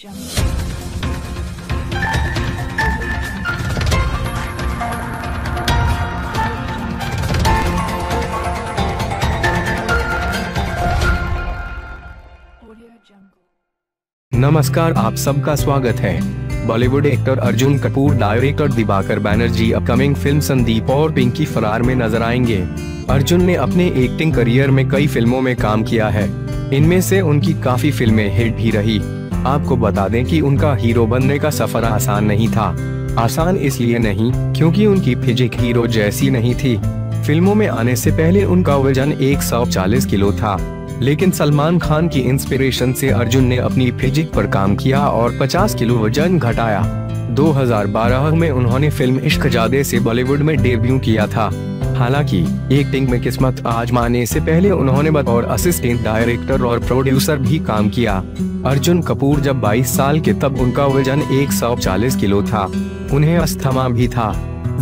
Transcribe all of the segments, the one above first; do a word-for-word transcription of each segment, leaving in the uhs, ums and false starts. जाऊंगी। नमस्कार, आप सबका स्वागत है। Bollywood actor Arjun Kapoor director Dibakar Banerjee upcoming film Sandeep और पिंकी फरार में नजर आएंगे। अर्जुन ने अपने एक्टिंग करियर में कई फिल्मों में काम किया है, इनमें से उनकी काफी फिल्में हिट भी रही। आपको बता दें कि उनका हीरो बनने का सफर आसान नहीं था। आसान इसलिए नहीं क्योंकि उनकी फिजिक हीरो जैसी नहीं थी। फिल्मों में आने से पहले उनका वजन एक सौ चालीस किलो था, लेकिन सलमान खान की इंस्पिरेशन से अर्जुन ने अपनी फिजिक पर काम किया और पचास किलो वजन घटाया। दो हज़ार बारह में उन्होंने फिल्म इश्क जादे से बॉलीवुड में डेब्यू किया था। हालांकि एक्टिंग में किस्मत आजमाने से पहले उन्होंने बतौर असिस्टेंट डायरेक्टर और प्रोड्यूसर भी काम किया। अर्जुन कपूर जब बाईस साल के तब उनका वजन एक सौ चालीस किलो था। उन्हें अस्थमा भी था।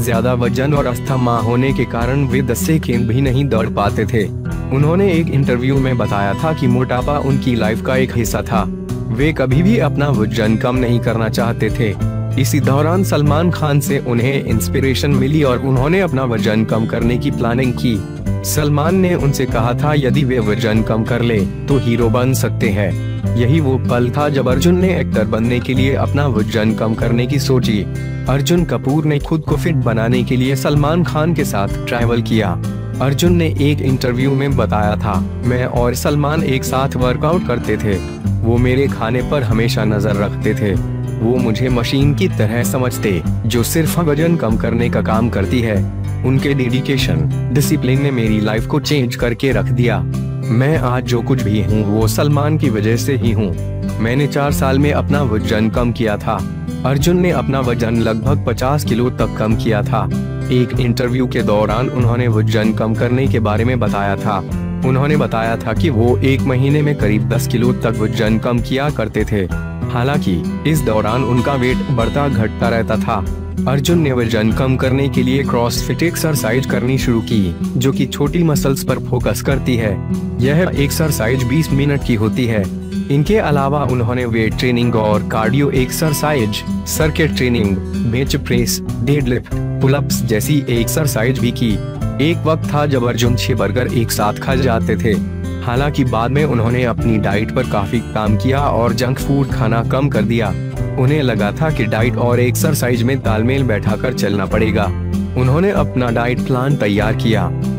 ज्यादा वजन और अस्थमा होने के कारण वे दस सेकेंड भी नहीं दौड़ पाते थे। उन्होंने एक इंटरव्यू में बताया था कि मोटापा उनकी लाइफ का एक हिस्सा था। वे कभी भी अपना वजन कम नहीं करना चाहते थे। इसी दौरान सलमान खान से उन्हें इंस्पिरेशन मिली और उन्होंने अपना वजन कम करने की प्लानिंग की। सलमान ने उनसे कहा था यदि वे वजन कम कर ले तो हीरो बन सकते हैं। यही वो पल था जब अर्जुन ने एक्टर बनने के लिए अपना वजन कम करने की सोची। अर्जुन कपूर ने खुद को फिट बनाने के लिए सलमान खान के साथ ट्रैवल किया। अर्जुन ने एक इंटरव्यू में बताया था, मैं और सलमान एक साथ वर्कआउट करते थे। वो मेरे खाने पर हमेशा नजर रखते थे। वो मुझे मशीन की तरह समझते जो सिर्फ वजन कम करने का काम करती है। उनके डेडिकेशन, डिसिप्लिन ने मेरी लाइफ को चेंज करके रख दिया। मैं आज जो कुछ भी हूँ वो सलमान की वजह से ही हूँ। मैंने चार साल में अपना वजन कम किया था। अर्जुन ने अपना वजन लगभग पचास किलो तक कम किया था। एक इंटरव्यू के दौरान उन्होंने वजन कम करने के बारे में बताया था। उन्होंने बताया था कि वो एक महीने में करीब दस किलो तक वजन कम किया करते थे। हालांकि इस दौरान उनका वेट बढ़ता घटता रहता था। अर्जुन ने वजन कम करने के लिए क्रॉसफिट एक्सरसाइज करनी शुरू की, जो कि छोटी मसल्स पर फोकस करती है। यह एक्सरसाइज बीस मिनट की होती है। इनके अलावा उन्होंने वेट ट्रेनिंग और cardio exercise, circuit training, bench press, deadlift, pullups जैसी एक्सरसाइज भी की। एक वक्त था जब अर्जुन छह बर्गर एक साथ खा जाते थे। हालांकि बाद में उन्होंने अपनी डाइट पर काफी काम किया और जंक फूड खाना कम कर दिया। उन्हें लगा था कि डाइट और एक्सरसाइज में तालमेल बैठाकर चलना पड़ेगा। उन्होंने अपना डाइट प्लान तैयार किया।